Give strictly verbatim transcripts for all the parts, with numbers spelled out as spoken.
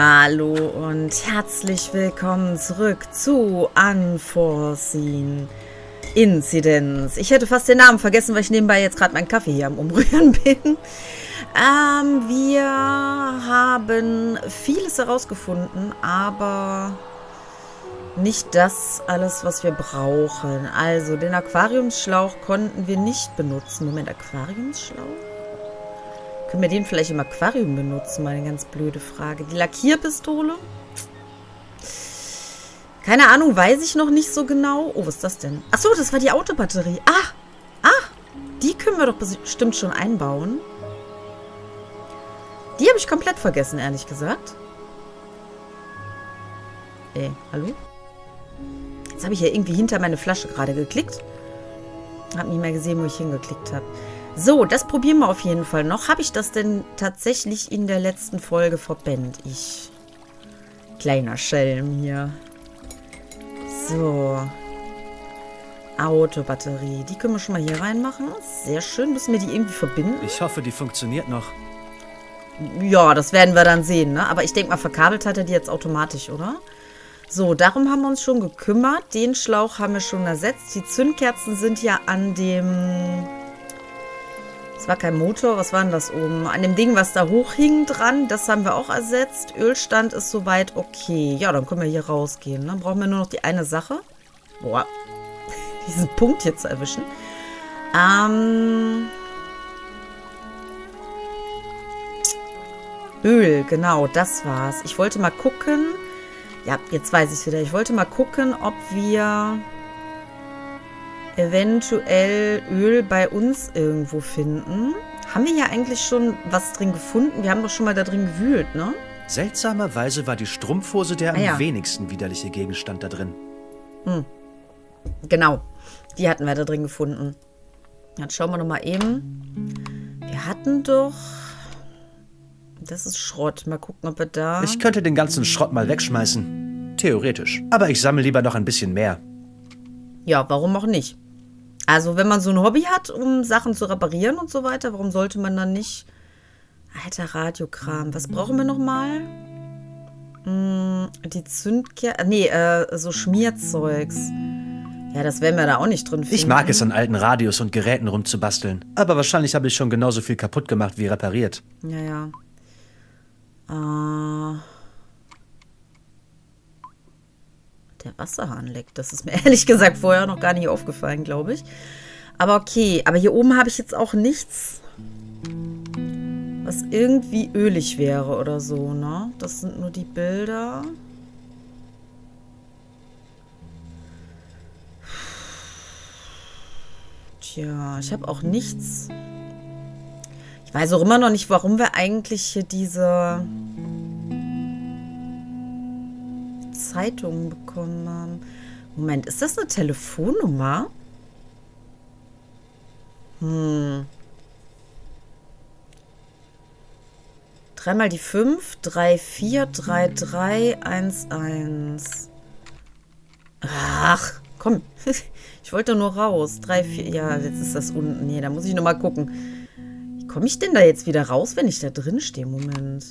Hallo und herzlich willkommen zurück zu Unforeseen Incidents. Ich hätte fast den Namen vergessen, weil ich nebenbei jetzt gerade meinen Kaffee hier am Umrühren bin. Ähm, wir haben vieles herausgefunden, aber nicht das alles, was wir brauchen. Also den Aquariumsschlauch konnten wir nicht benutzen. Moment, Aquariumsschlauch? Können wir den vielleicht im Aquarium benutzen? Mal eine ganz blöde Frage. Die Lackierpistole? Keine Ahnung, weiß ich noch nicht so genau. Oh, was ist das denn? Achso, das war die Autobatterie. Ah, ah, die können wir doch bestimmt schon einbauen. Die habe ich komplett vergessen, ehrlich gesagt. Ey, hallo? Jetzt habe ich ja irgendwie hinter meine Flasche gerade geklickt. Habe nicht mehr gesehen, wo ich hingeklickt habe. So, das probieren wir auf jeden Fall noch. Habe ich das denn tatsächlich in der letzten Folge verpennt? Ich. Kleiner Schelm hier. So. Autobatterie. Die können wir schon mal hier reinmachen. Sehr schön. Müssen wir die irgendwie verbinden? Ich hoffe, die funktioniert noch. Ja, das werden wir dann sehen, ne? Aber ich denke mal, verkabelt hat er die jetzt automatisch, oder? So, darum haben wir uns schon gekümmert. Den Schlauch haben wir schon ersetzt. Die Zündkerzen sind ja an dem... Es war kein Motor, was war denn das oben? An dem Ding, was da hochhing dran, das haben wir auch ersetzt. Ölstand ist soweit okay. Ja, dann können wir hier rausgehen. Dann brauchen wir nur noch die eine Sache. Boah, diesen Punkt hier zu erwischen. Ähm... Öl, genau, das war's. Ich wollte mal gucken... Ja, jetzt weiß ich es wieder. Ich wollte mal gucken, ob wir... eventuell Öl bei uns irgendwo finden. Haben wir ja eigentlich schon was drin gefunden? Wir haben doch schon mal da drin gewühlt, ne? Seltsamerweise war die Strumpfhose der ah, ja. am wenigsten widerliche Gegenstand da drin. Hm. Genau. Die hatten wir da drin gefunden. Dann schauen wir nochmal eben. Wir hatten doch... Das ist Schrott. Mal gucken, ob wir da... Ich könnte den ganzen Schrott mal wegschmeißen. Theoretisch. Aber ich sammle lieber noch ein bisschen mehr. Ja, warum auch nicht? Also, wenn man so ein Hobby hat, um Sachen zu reparieren und so weiter, warum sollte man dann nicht... Alter Radiokram. Was brauchen wir nochmal? Hm, die Zündkerze... Nee, äh, so Schmierzeugs. Ja, das werden wir da auch nicht drin finden. Ich mag es, an alten Radios und Geräten rumzubasteln. Aber wahrscheinlich habe ich schon genauso viel kaputt gemacht wie repariert. Ja, ja. Äh... Der Wasserhahn leckt. Das ist mir ehrlich gesagt vorher noch gar nicht aufgefallen, glaube ich. Aber okay. Aber hier oben habe ich jetzt auch nichts, was irgendwie ölig wäre oder so, ne? Das sind nur die Bilder. Tja, ich habe auch nichts. Ich weiß auch immer noch nicht, warum wir eigentlich hier diese... Zeitungen bekommen haben. Moment, ist das eine Telefonnummer? Hm. Dreimal die fünf, drei, vier, drei, drei, eins, eins. Ach, komm. Ich wollte nur raus. Drei, vier, ja, jetzt ist das unten. Nee, da muss ich nochmal gucken. Wie komme ich denn da jetzt wieder raus, wenn ich da drin stehe? Moment.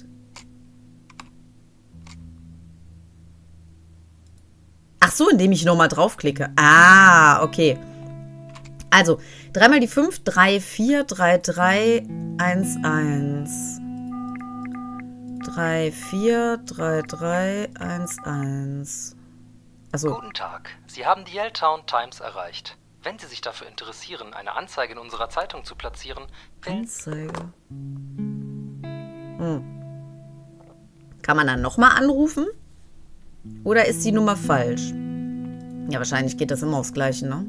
Ach so, indem ich nochmal draufklicke. Ah, okay. Also, dreimal die fünf, drei, vier, drei, drei, eins, eins. drei, vier, drei, drei, eins, eins. Achso. Guten Tag. Sie haben die Yelltown Times erreicht. Wenn Sie sich dafür interessieren, eine Anzeige in unserer Zeitung zu platzieren... Anzeige. Hm. Kann man dann nochmal anrufen? Oder ist die Nummer falsch? Ja, wahrscheinlich geht das immer aufs Gleiche, ne?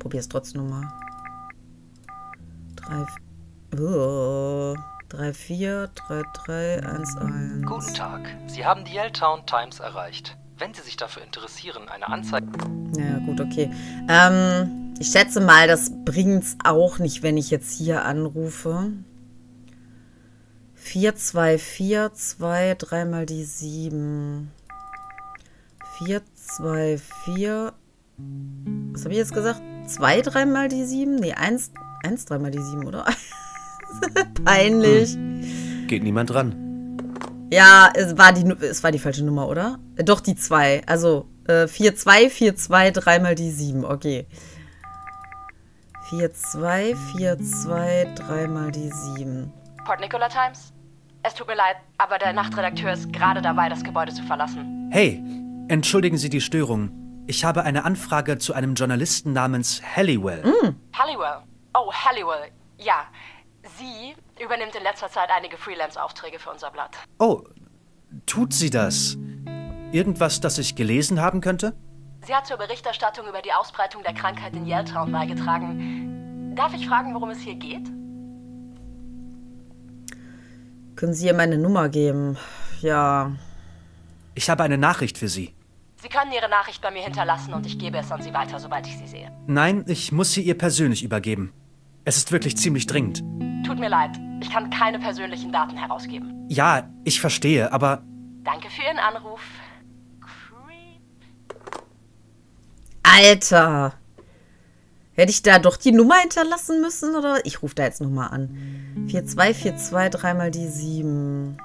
Probier's trotzdem nochmal. drei, vier, drei, drei, eins, eins. Guten Tag. Sie haben die Yelltown Times erreicht. Wenn Sie sich dafür interessieren, eine Anzeige... Ja, gut, okay. Ähm, ich schätze mal, das bringt's auch nicht, wenn ich jetzt hier anrufe. vier, zwei, vier, zwei, dreimal die sieben. vier, zwei, vier. Was habe ich jetzt gesagt? zwei, dreimal die sieben? Nee, eins, eins, dreimal die sieben, oder? Peinlich. Geht niemand dran. Ja, es war die, es war die falsche Nummer, oder? Doch, die zwei. Also, äh, vier zwei, vier zwei, dreimal die sieben. Okay. vier zwei, vier zwei, dreimal die sieben. Port Nicholas Times? Es tut mir leid, aber der Nachtredakteur ist gerade dabei, das Gebäude zu verlassen. Hey, entschuldigen Sie die Störung. Ich habe eine Anfrage zu einem Journalisten namens Halliwell. Mm. Halliwell? Oh, Halliwell. Ja. Sie übernimmt in letzter Zeit einige Freelance-Aufträge für unser Blatt. Oh, tut sie das? Irgendwas, das ich gelesen haben könnte? Sie hat zur Berichterstattung über die Ausbreitung der Krankheit in Yelltown beigetragen. Darf ich fragen, worum es hier geht? Können Sie ihr meine Nummer geben? Ja. Ich habe eine Nachricht für Sie. Sie können Ihre Nachricht bei mir hinterlassen und ich gebe es an Sie weiter, sobald ich Sie sehe. Nein, ich muss sie ihr persönlich übergeben. Es ist wirklich ziemlich dringend. Tut mir leid, ich kann keine persönlichen Daten herausgeben. Ja, ich verstehe, aber... Danke für Ihren Anruf. Alter! Hätte ich da doch die Nummer hinterlassen müssen, oder? Ich rufe da jetzt nochmal an. vier zwei, vier zwei, dreimal die sieben.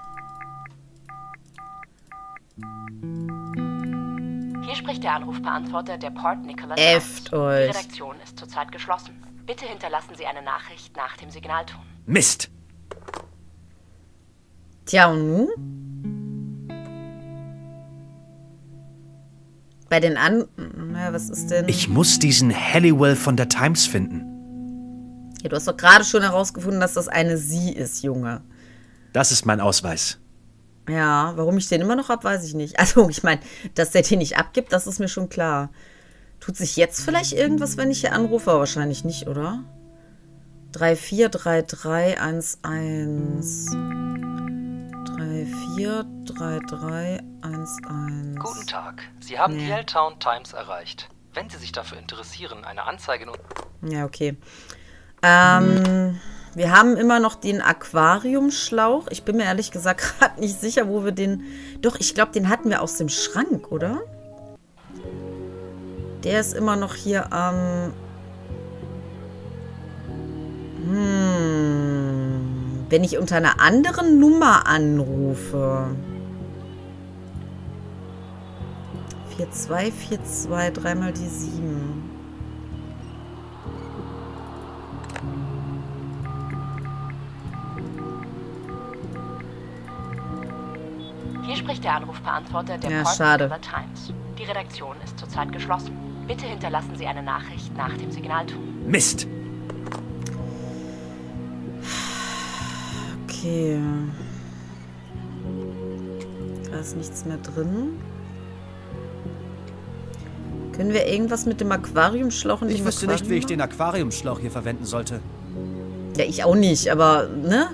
Hier spricht der Anrufbeantworter der Port Nicholas Times. Die Redaktion ist zurzeit geschlossen. Bitte hinterlassen Sie eine Nachricht nach dem Signalton. Mist! Tja, und nun? Bei den An... Na, was ist denn... Ich muss diesen Halliwell von der Times finden. Ja, du hast doch gerade schon herausgefunden, dass das eine Sie ist, Junge. Das ist mein Ausweis. Ja, warum ich den immer noch habe, weiß ich nicht. Also, ich meine, dass der den nicht abgibt, das ist mir schon klar. Tut sich jetzt vielleicht irgendwas, wenn ich hier anrufe? Wahrscheinlich nicht, oder? drei vier drei drei eins eins. drei vier drei drei eins eins. Guten Tag. Sie haben die Yelltown Times erreicht. Wenn Sie sich dafür interessieren, eine Anzeige... Ja, okay. Ähm, wir haben immer noch den Aquariumschlauch. Ich bin mir ehrlich gesagt gerade nicht sicher, wo wir den... Doch, ich glaube, den hatten wir aus dem Schrank, oder? Der ist immer noch hier am... Ähm hm. Wenn ich unter einer anderen Nummer anrufe. vier zwei, vier zwei, dreimal die sieben. Hier spricht der Anrufbeantworter der ja, Port Nicholas Times. Die Redaktion ist zurzeit geschlossen. Bitte hinterlassen Sie eine Nachricht nach dem Signalton. Mist! Okay. Da ist nichts mehr drin. Können wir irgendwas mit dem Aquariumschlauch und dem Aquarium machen? Ich wüsste nicht, wie ich den Aquariumschlauch hier verwenden sollte. Ja, ich auch nicht, aber, ne?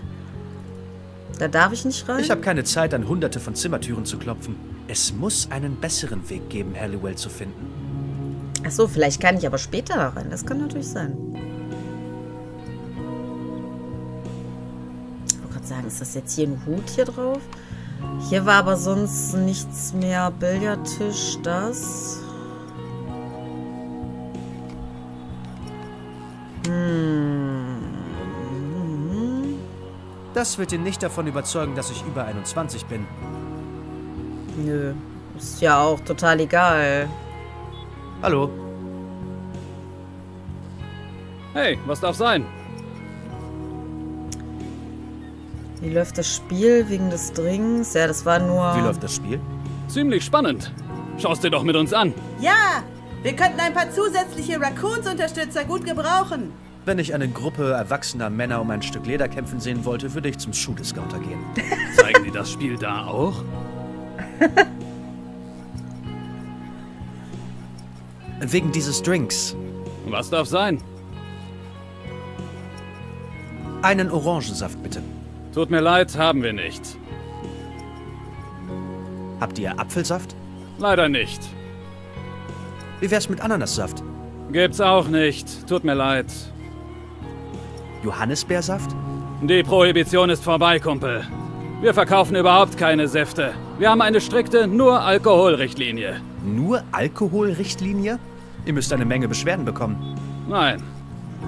Da darf ich nicht rein. Ich habe keine Zeit, an hunderte von Zimmertüren zu klopfen. Es muss einen besseren Weg geben, Halliwell zu finden. Achso, vielleicht kann ich aber später da rein. Das kann natürlich sein. Ich wollte gerade sagen, ist das jetzt hier ein Hut hier drauf? Hier war aber sonst nichts mehr. Billardtisch, das. Hm. Das wird ihn nicht davon überzeugen, dass ich über einundzwanzig bin. Nö, ist ja auch total egal. Hallo. Hey, was darf sein? Wie läuft das Spiel wegen des Drinks? Ja, das war nur... Wie läuft das Spiel? Ziemlich spannend. Schau's dir doch mit uns an. Ja, wir könnten ein paar zusätzliche Raccoons-Unterstützer gut gebrauchen. Wenn ich eine Gruppe erwachsener Männer um ein Stück Leder kämpfen sehen wollte, würde ich zum Schuhdiscounter gehen. Zeigen die das Spiel da auch? Wegen dieses Drinks. Was darf sein? Einen Orangensaft, bitte. Tut mir leid, haben wir nicht. Habt ihr Apfelsaft? Leider nicht. Wie wär's mit Ananassaft? Gibt's auch nicht. Tut mir leid. Johannisbeersaft? Die Prohibition ist vorbei, Kumpel. Wir verkaufen überhaupt keine Säfte. Wir haben eine strikte Nur-Alkohol-Richtlinie. Nur Alkoholrichtlinie? Ihr müsst eine Menge Beschwerden bekommen. Nein,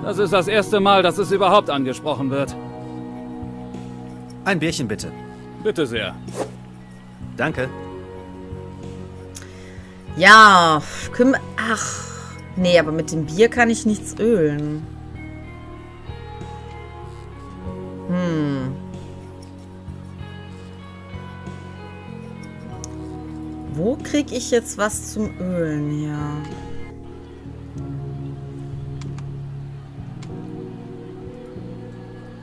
das ist das erste Mal, dass es überhaupt angesprochen wird. Ein Bierchen bitte. Bitte sehr. Danke. Ja, kümm... Ach, nee, aber mit dem Bier kann ich nichts ölen. Hm. Wo kriege ich jetzt was zum Ölen her?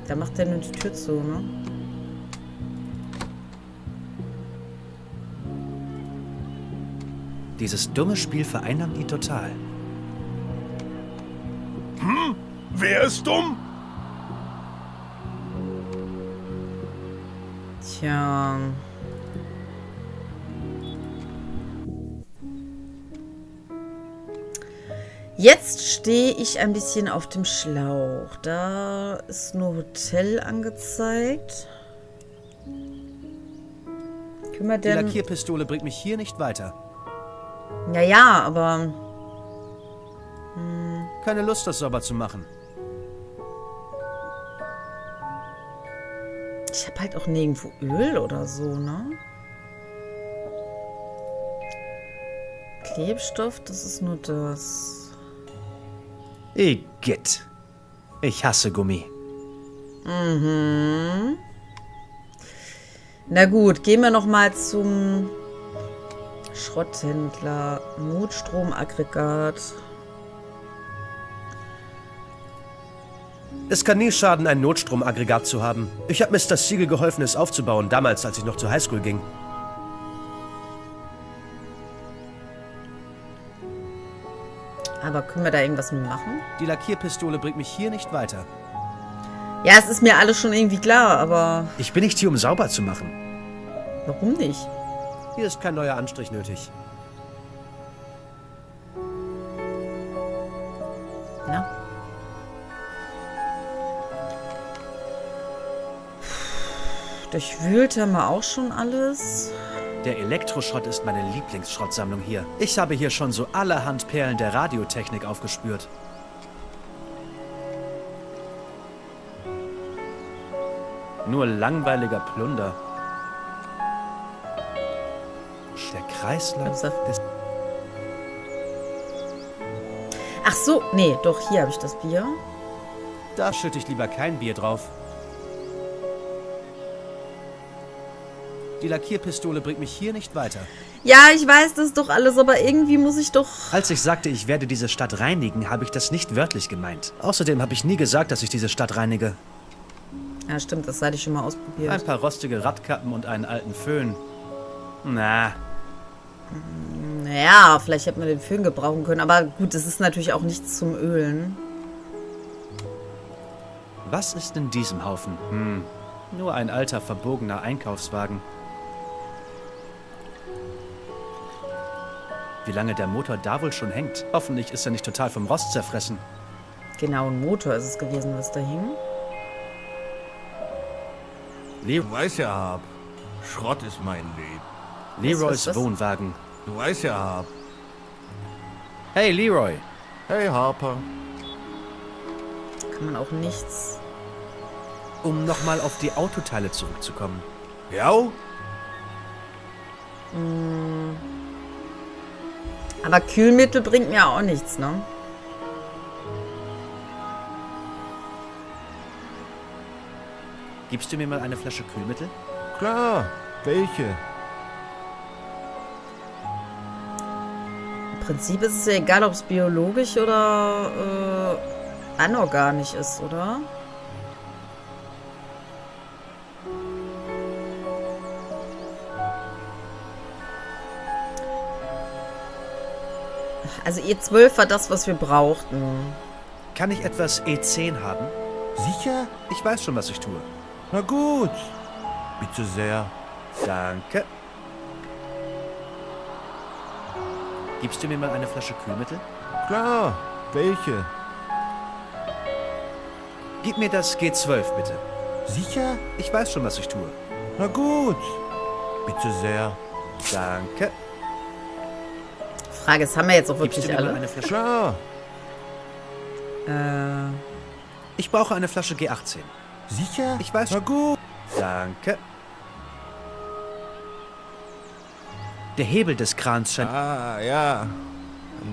Da macht der nur die Tür zu, ne? Dieses dumme Spiel vereinnahmt ihn total. Hm? Wer ist dumm? Tja. Jetzt stehe ich ein bisschen auf dem Schlauch. Da ist nur Hotel angezeigt. Kümmert denn... Die Lackierpistole bringt mich hier nicht weiter. Naja, aber... Hm. Keine Lust, das sauber zu machen. Ich habe halt auch nirgendwo Öl oder so, ne? Klebstoff, das ist nur das. Igitt. Ich hasse Gummi. Mhm. Na gut, gehen wir nochmal zum... Schrotthändler, Notstromaggregat. Es kann nie schaden, ein Notstromaggregat zu haben. Ich habe Mister Siegel geholfen, es aufzubauen, damals, als ich noch zur Highschool ging. Aber können wir da irgendwas mit machen? Die Lackierpistole bringt mich hier nicht weiter. Ja, es ist mir alles schon irgendwie klar, aber... Ich bin nicht hier, um sauber zu machen. Warum nicht? Hier ist kein neuer Anstrich nötig. Ja. Durchwühlt haben wir auch schon alles. Der Elektroschrott ist meine Lieblingsschrottsammlung hier. Ich habe hier schon so allerhand Perlen der Radiotechnik aufgespürt. Nur langweiliger Plunder. Der Kreislauf des... Ach so, nee, doch, hier habe ich das Bier. Da schütte ich lieber kein Bier drauf. Die Lackierpistole bringt mich hier nicht weiter. Ja, ich weiß das doch alles, aber irgendwie muss ich doch... Als ich sagte, ich werde diese Stadt reinigen, habe ich das nicht wörtlich gemeint. Außerdem habe ich nie gesagt, dass ich diese Stadt reinige. Ja, stimmt, das hatte ich schon mal ausprobiert. Ein paar rostige Radkappen und einen alten Föhn. Na... Naja, vielleicht hätte man den Föhn gebrauchen können, aber gut, es ist natürlich auch nichts zum Ölen. Was ist in diesem Haufen? Hm, nur ein alter, verbogener Einkaufswagen. Wie lange der Motor da wohl schon hängt? Hoffentlich ist er nicht total vom Rost zerfressen. Genau, ein Motor ist es gewesen, was da hing. Du weißt ja, Harp, Schrott ist mein Leben. Leroys Wohnwagen. Du weißt ja, Harp. Hey, Leroy. Hey, Harper. Kann man auch nichts... Um nochmal auf die Autoteile zurückzukommen. Ja? Mm. Aber Kühlmittel bringt mir auch nichts, ne? Gibst du mir mal eine Flasche Kühlmittel? Klar. Welche? Im Prinzip ist es ja egal, ob es biologisch oder äh, anorganisch ist, oder? Also E zwölf war das, was wir brauchten. Kann ich etwas E zehn haben? Sicher? Ich weiß schon, was ich tue. Na gut. Bitte sehr. Danke. Gibst du mir mal eine Flasche Kühlmittel? Klar, welche? Gib mir das G zwölf, bitte. Sicher? Ich weiß schon, was ich tue. Na gut. Bitte sehr. Danke. Frage ist, haben wir jetzt auch wirklich alle? Eine Flasche? Klar. Äh. Ich brauche eine Flasche G achtzehn. Sicher? Ich weiß schon. Na gut. Danke. Der Hebel des Krans scheint... Ah, ja.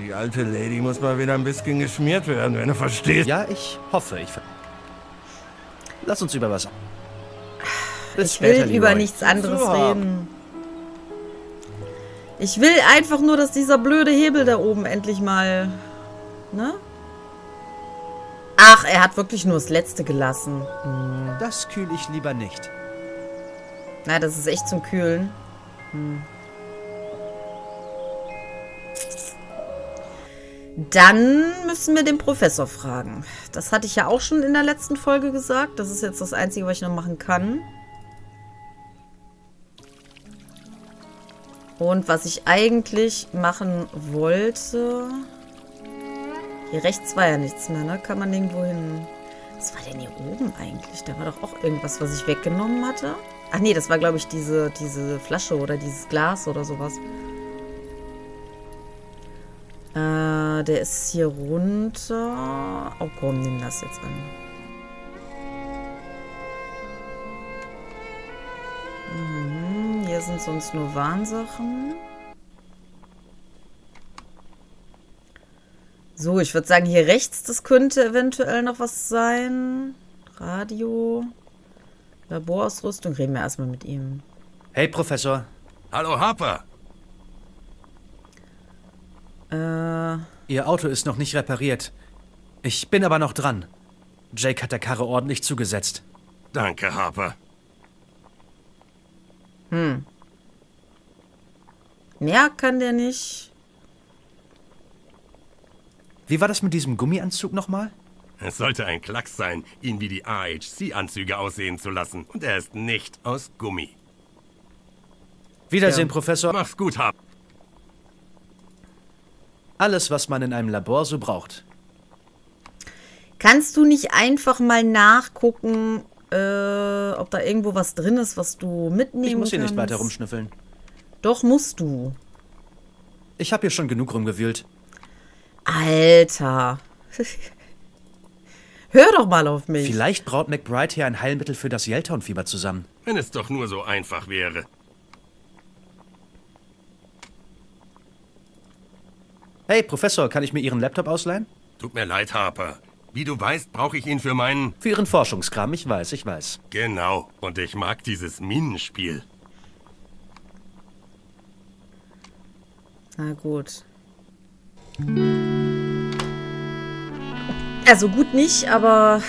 Die alte Lady muss mal wieder ein bisschen geschmiert werden, wenn du verstehst. Ja, ich hoffe. Ich ver Lass uns über was... Bis ich später, will über Leroy. Nichts anderes so. Reden. Ich will einfach nur, dass dieser blöde Hebel da oben endlich mal... Ne? Ach, er hat wirklich nur das Letzte gelassen. Hm. Das kühle ich lieber nicht. Na, das ist echt zum Kühlen. Hm. Dann müssen wir den Professor fragen. Das hatte ich ja auch schon in der letzten Folge gesagt. Das ist jetzt das Einzige, was ich noch machen kann. Und was ich eigentlich machen wollte... Hier rechts war ja nichts mehr, ne? Kann man irgendwo hin... Was war denn hier oben eigentlich? Da war doch auch irgendwas, was ich weggenommen hatte. Ach nee, das war, glaube ich, diese, diese Flasche oder dieses Glas oder sowas. Äh, der ist hier runter. Oh komm, nimm das jetzt an. Mhm, hier sind sonst nur Warnsachen. So, ich würde sagen, hier rechts, das könnte eventuell noch was sein. Radio, Laborausrüstung. Reden wir erstmal mit ihm. Hey, Professor. Hallo, Harper. Äh, Ihr Auto ist noch nicht repariert. Ich bin aber noch dran. Jake hat der Karre ordentlich zugesetzt. Danke, Harper. Hm. Mehr kann der nicht. Wie war das mit diesem Gummianzug nochmal? Es sollte ein Klacks sein, ihn wie die A H C-Anzüge aussehen zu lassen. Und er ist nicht aus Gummi. Wiedersehen, ja. Professor. Mach's gut, Harper. Alles, was man in einem Labor so braucht. Kannst du nicht einfach mal nachgucken, äh, ob da irgendwo was drin ist, was du mitnehmen kannst? Ich muss hier kannst? nicht weiter rumschnüffeln. Doch, musst du. Ich habe hier schon genug rumgewühlt. Alter. Hör doch mal auf mich. Vielleicht braut McBride hier ein Heilmittel für das Yellthornfieber zusammen. Wenn es doch nur so einfach wäre. Hey, Professor, kann ich mir Ihren Laptop ausleihen? Tut mir leid, Harper. Wie du weißt, brauche ich ihn für meinen... Für Ihren Forschungskram, ich weiß, ich weiß. Genau, und ich mag dieses Minenspiel. Na gut. Also gut nicht, aber...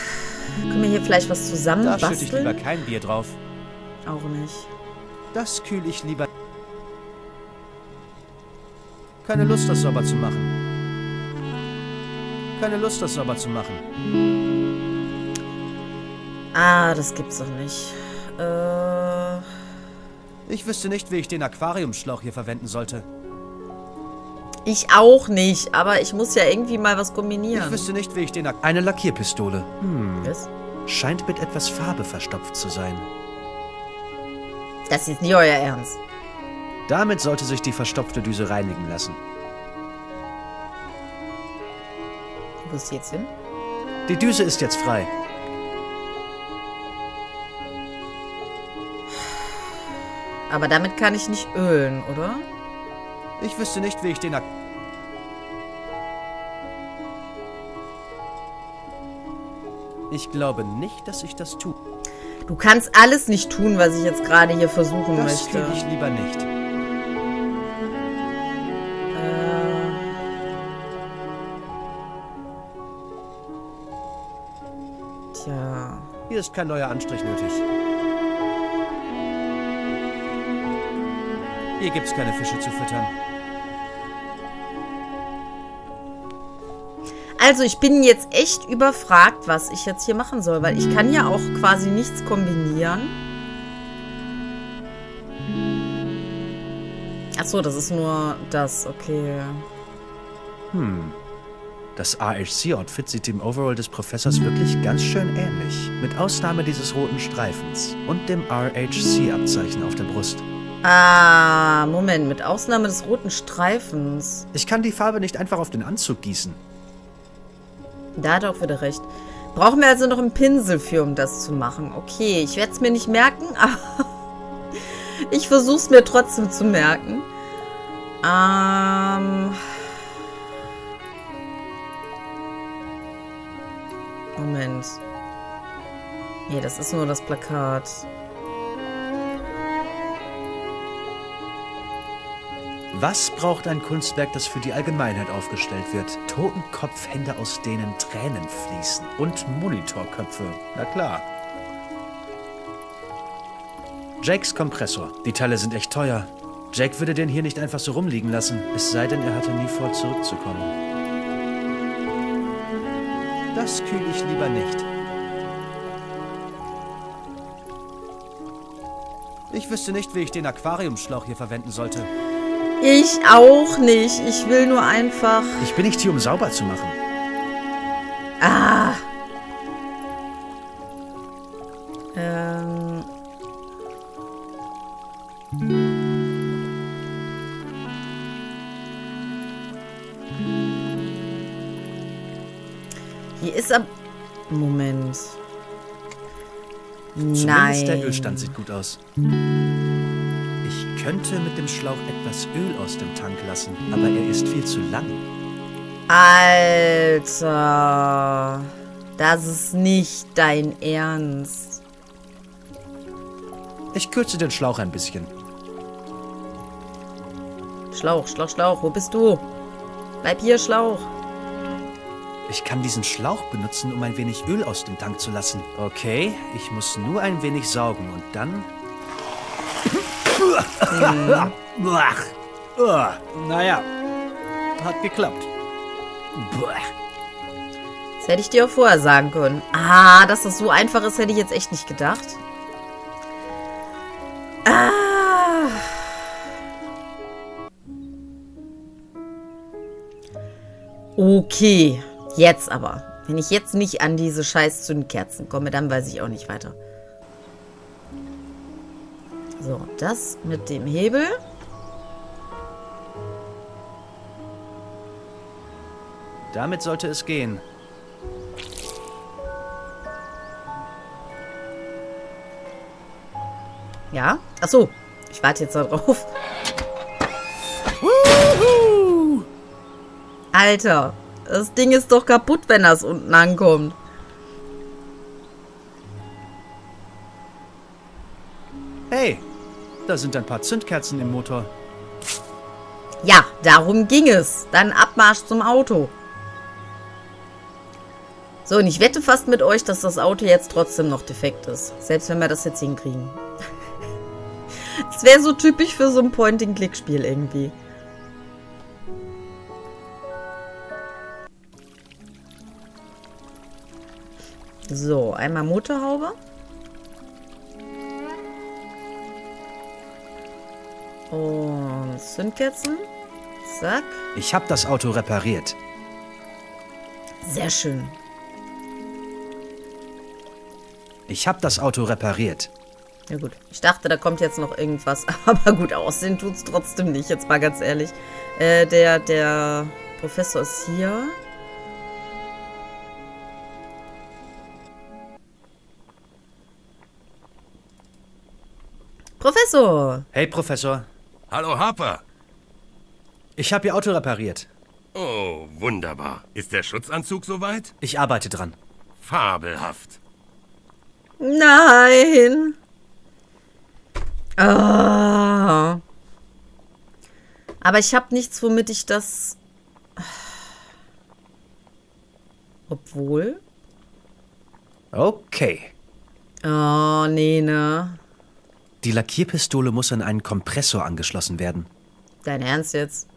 Können wir hier vielleicht was zusammenbasteln? Da schütte ich lieber kein Bier drauf. Auch nicht. Das kühle ich lieber... Keine Lust, das sauber zu machen. Keine Lust, das sauber zu machen. Ah, das gibt's doch nicht. Äh... Ich wüsste nicht, wie ich den Aquariumschlauch hier verwenden sollte. Ich auch nicht, aber ich muss ja irgendwie mal was kombinieren. Ich wüsste nicht, wie ich den... Ak Eine Lackierpistole. Hm. Was? Scheint mit etwas Farbe verstopft zu sein. Das ist nicht euer Ernst. Damit sollte sich die verstopfte Düse reinigen lassen. Wo ist sie jetzt hin? Die Düse ist jetzt frei. Aber damit kann ich nicht ölen, oder? Ich wüsste nicht, wie ich den... Ak ich glaube nicht, dass ich das tue. Du kannst alles nicht tun, was ich jetzt gerade hier versuchen das möchte. Das tue ich lieber nicht. Ja. Hier ist kein neuer Anstrich nötig. Hier gibt's keine Fische zu füttern. Also ich bin jetzt echt überfragt, was ich jetzt hier machen soll, weil ich kann ja auch quasi nichts kombinieren. Achso, das ist nur das, okay. Hm. Das R H C-Outfit sieht dem Overall des Professors wirklich ganz schön ähnlich. Mit Ausnahme dieses roten Streifens und dem R H C-Abzeichen auf der Brust. Ah, Moment, mit Ausnahme des roten Streifens. Ich kann die Farbe nicht einfach auf den Anzug gießen. Da hat er auch wieder recht. Brauchen wir also noch einen Pinsel für, um das zu machen. Okay, ich werde es mir nicht merken, aber ich versuche es mir trotzdem zu merken. Ähm... Moment. Nee, das ist nur das Plakat. Was braucht ein Kunstwerk, das für die Allgemeinheit aufgestellt wird? Totenkopfhände, aus denen Tränen fließen. Und Monitorköpfe. Na klar. Jakes Kompressor. Die Teile sind echt teuer. Jake würde den hier nicht einfach so rumliegen lassen. Es sei denn, er hatte nie vor, zurückzukommen. Das kühl ich lieber nicht. Ich wüsste nicht, wie ich den Aquariumschlauch hier verwenden sollte. Ich auch nicht. Ich will nur einfach... Ich bin nicht hier, um sauber zu machen. Ah. Ähm. Hier ist ab... Moment. Zumindest nein. Der Ölstand sieht gut aus. Könnte mit dem Schlauch etwas Öl aus dem Tank lassen, aber er ist viel zu lang. Alter, das ist nicht dein Ernst. Ich kürze den Schlauch ein bisschen. Schlauch, Schlauch, Schlauch, wo bist du? Bleib hier, Schlauch. Ich kann diesen Schlauch benutzen, um ein wenig Öl aus dem Tank zu lassen. Okay, ich muss nur ein wenig saugen und dann... Mhm. Naja, hat geklappt. Das hätte ich dir auch vorher sagen können. Ah, dass das so einfach ist, hätte ich jetzt echt nicht gedacht. Ah. Okay, jetzt aber. Wenn ich jetzt nicht an diese scheiß Zündkerzen komme, dann weiß ich auch nicht weiter. So, das mit dem Hebel. Damit sollte es gehen. Ja? Ach so, ich warte jetzt darauf. Alter, das Ding ist doch kaputt, wenn das unten ankommt. Hey, da sind ein paar Zündkerzen im Motor. Ja, darum ging es. Dann Abmarsch zum Auto. So, und ich wette fast mit euch, dass das Auto jetzt trotzdem noch defekt ist. Selbst wenn wir das jetzt hinkriegen. Es wäre so typisch für so ein Point-and-Click-Spiel irgendwie. So, einmal Motorhaube. Und Zündkerzen. Zack. Ich habe das Auto repariert. Sehr schön. Ich habe das Auto repariert. Ja gut, ich dachte, da kommt jetzt noch irgendwas. Aber gut, aussehen tut's trotzdem nicht, jetzt mal ganz ehrlich. Äh, der, der Professor ist hier. Professor! Hey, Professor. Hallo, Harper. Ich habe Ihr Auto repariert. Oh, wunderbar. Ist der Schutzanzug soweit? Ich arbeite dran. Fabelhaft. Nein. Oh. Aber ich habe nichts, womit ich das... Obwohl? Okay. Oh, nee, ne? Die Lackierpistole muss an einen Kompressor angeschlossen werden. Dein Ernst jetzt?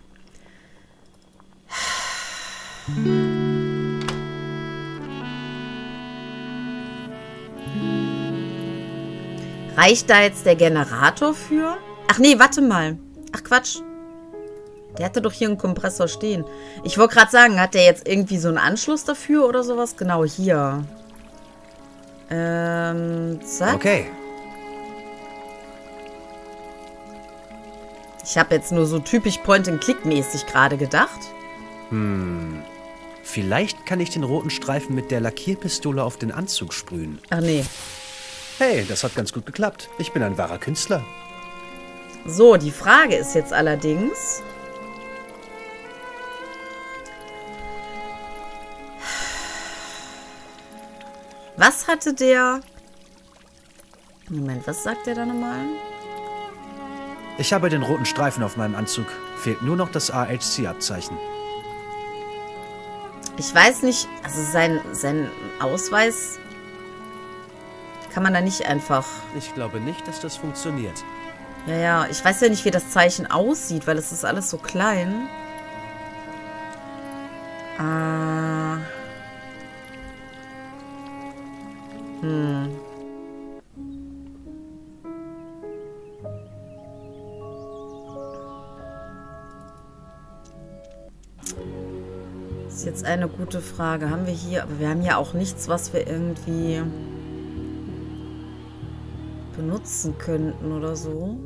Reicht da jetzt der Generator für? Ach nee, warte mal. Ach Quatsch. Der hatte doch hier einen Kompressor stehen. Ich wollte gerade sagen, hat der jetzt irgendwie so einen Anschluss dafür oder sowas? Genau, hier. Ähm, zack. Okay. Ich habe jetzt nur so typisch Point-and-Click-mäßig gerade gedacht. Hm. Vielleicht kann ich den roten Streifen mit der Lackierpistole auf den Anzug sprühen. Ach nee. Hey, das hat ganz gut geklappt. Ich bin ein wahrer Künstler. So, die Frage ist jetzt allerdings... Was hatte der... Moment, was sagt der da nochmal? Ich habe den roten Streifen auf meinem Anzug. Fehlt nur noch das R H C-Abzeichen. Ich weiß nicht, also sein, sein Ausweis kann man da nicht einfach... Ich glaube nicht, dass das funktioniert. Ja, ja, ich weiß ja nicht, wie das Zeichen aussieht, weil es ist alles so klein. Ah... Hm. Ist jetzt eine gute Frage. Haben wir hier, aber wir haben ja auch nichts, was wir irgendwie benutzen könnten oder so.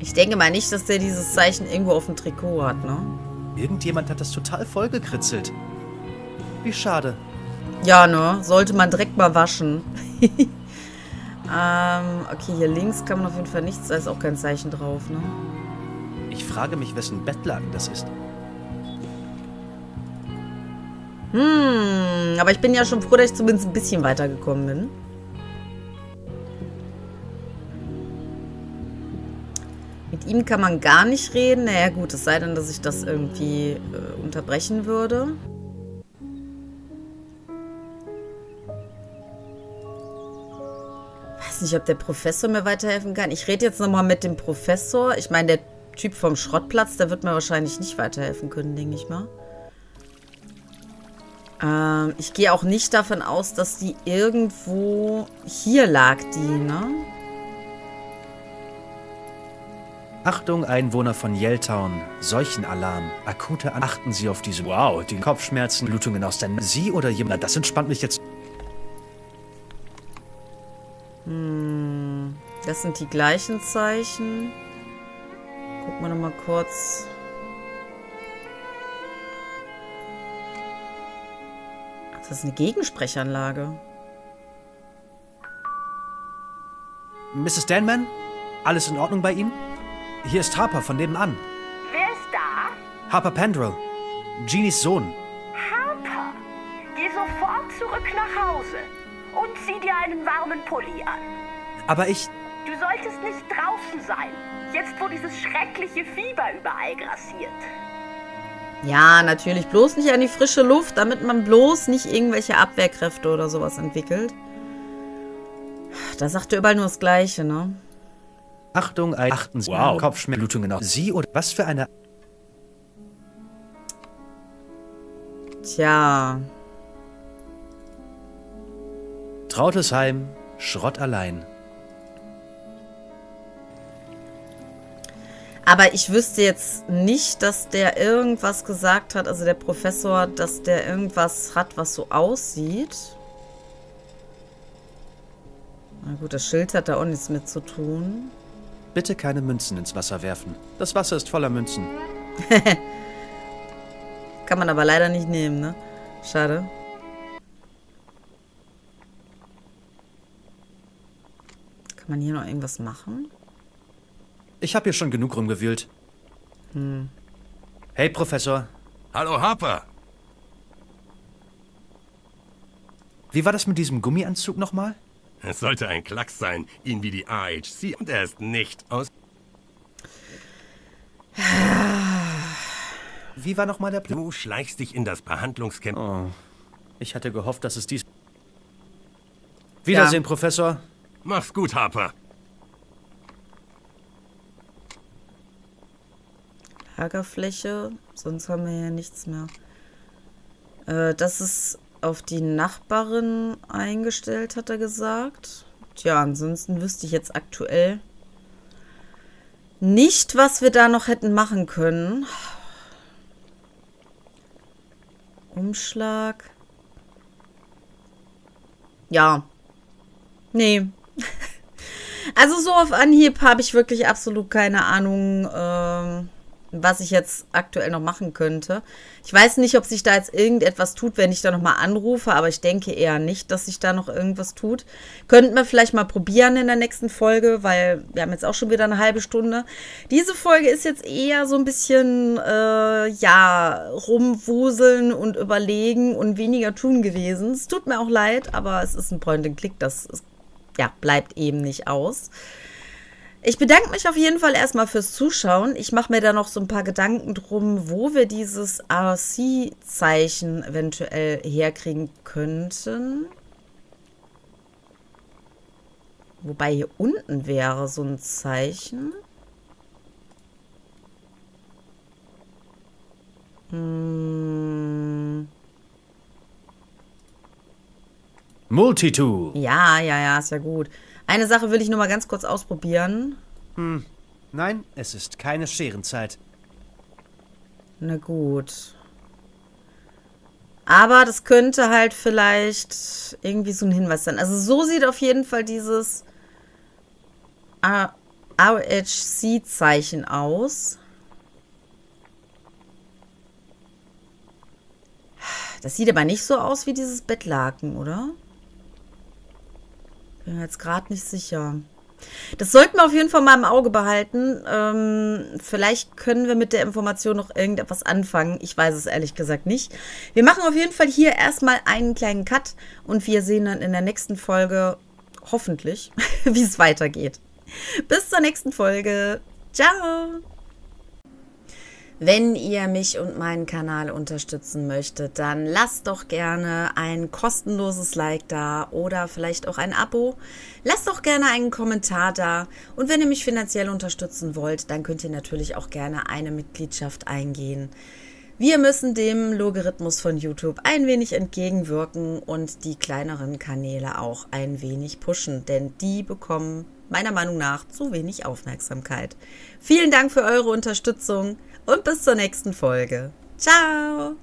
Ich denke mal nicht, dass der dieses Zeichen irgendwo auf dem Trikot hat, ne? Irgendjemand hat das total vollgekritzelt. Wie schade. Ja, ne? Sollte man direkt mal waschen. ähm, okay, hier links kann man auf jeden Fall nichts, da ist auch kein Zeichen drauf, ne? Ich frage mich, wessen Bettlaken das ist. Hm, aber ich bin ja schon froh, dass ich zumindest ein bisschen weitergekommen bin. Mit ihm kann man gar nicht reden. Naja gut, es sei denn, dass ich das irgendwie äh, unterbrechen würde. Weiß nicht, ob der Professor mir weiterhelfen kann. Ich rede jetzt nochmal mit dem Professor. Ich meine, der Typ vom Schrottplatz, der wird mir wahrscheinlich nicht weiterhelfen können, denke ich mal. Ähm, ich gehe auch nicht davon aus, dass die irgendwo... Hier lag die, ne? Achtung, Einwohner von Yelltown. Seuchenalarm. Akute An Achten Sie auf diese... Wow, die Kopfschmerzen, Blutungen aus den... Sie oder jemand... Das entspannt mich jetzt... Hm, das sind die gleichen Zeichen. Gucken wir nochmal kurz. Ach, das ist eine Gegensprechanlage. Misses Denman? Alles in Ordnung bei Ihnen? Hier ist Harper von nebenan. Wer ist da? Harper Pendrell. Genies Sohn. Harper, geh sofort zurück nach Hause und zieh dir einen warmen Pulli an. Aber ich... Du solltest nicht draußen sein, jetzt wo dieses schreckliche Fieber überall grassiert. Ja, natürlich. Bloß nicht an die frische Luft, damit man bloß nicht irgendwelche Abwehrkräfte oder sowas entwickelt. Da sagt er überall nur das Gleiche, ne? Achtung, achten Sie wow. Kopfschmerzblutungen auf Sie oder was für eine... Tja. Trautes Heim, Schrott allein. Aber ich wüsste jetzt nicht, dass der irgendwas gesagt hat, also der Professor, dass der irgendwas hat, was so aussieht. Na gut, das Schild hat da auch nichts mit zu tun. Bitte keine Münzen ins Wasser werfen. Das Wasser ist voller Münzen. Kann man aber leider nicht nehmen, ne? Schade. Kann man hier noch irgendwas machen? Ich habe hier schon genug rumgewühlt. Hm. Hey, Professor. Hallo, Harper. Wie war das mit diesem Gummianzug nochmal? Es sollte ein Klacks sein, ihn wie die A H C, und er ist nicht aus... Wie war nochmal der Plan? Du schleichst dich in das Behandlungscamp... Oh, ich hatte gehofft, dass es dies... Wiedersehen, ja. Professor. Mach's gut, Harper. Lagerfläche, sonst haben wir ja nichts mehr. Äh, das ist... auf die Nachbarin eingestellt, hat er gesagt. Tja, ansonsten wüsste ich jetzt aktuell nicht, was wir da noch hätten machen können. Umschlag. Ja. Nee. Also so auf Anhieb habe ich wirklich absolut keine Ahnung, ähm, was ich jetzt aktuell noch machen könnte. Ich weiß nicht, ob sich da jetzt irgendetwas tut, wenn ich da nochmal anrufe, aber ich denke eher nicht, dass sich da noch irgendwas tut. Könnten wir vielleicht mal probieren in der nächsten Folge, weil wir haben jetzt auch schon wieder eine halbe Stunde. Diese Folge ist jetzt eher so ein bisschen, äh, ja, rumwuseln und überlegen und weniger tun gewesen. Es tut mir auch leid, aber es ist ein Point-and-Click, das ist, ja, bleibt eben nicht aus. Ich bedanke mich auf jeden Fall erstmal fürs Zuschauen. Ich mache mir da noch so ein paar Gedanken drum, wo wir dieses R H C-Zeichen eventuell herkriegen könnten. Wobei hier unten wäre so ein Zeichen. Hm. Multitool. Ja, ja, ja, ist ja gut. Eine Sache will ich nur mal ganz kurz ausprobieren. Hm. Nein, es ist keine Scherenzeit. Na gut. Aber das könnte halt vielleicht irgendwie so ein Hinweis sein. Also so sieht auf jeden Fall dieses R H C-Zeichen aus. Das sieht aber nicht so aus wie dieses Bettlaken, oder? Bin mir jetzt gerade nicht sicher. Das sollten wir auf jeden Fall mal im Auge behalten. Ähm, vielleicht können wir mit der Information noch irgendetwas anfangen. Ich weiß es ehrlich gesagt nicht. Wir machen auf jeden Fall hier erstmal einen kleinen Cut und wir sehen dann in der nächsten Folge, hoffentlich, wie es weitergeht. Bis zur nächsten Folge. Ciao! Wenn ihr mich und meinen Kanal unterstützen möchtet, dann lasst doch gerne ein kostenloses Like da oder vielleicht auch ein Abo. Lasst doch gerne einen Kommentar da und wenn ihr mich finanziell unterstützen wollt, dann könnt ihr natürlich auch gerne eine Mitgliedschaft eingehen. Wir müssen dem Logarithmus von YouTube ein wenig entgegenwirken und die kleineren Kanäle auch ein wenig pushen, denn die bekommen meiner Meinung nach zu wenig Aufmerksamkeit. Vielen Dank für eure Unterstützung. Und bis zur nächsten Folge. Ciao!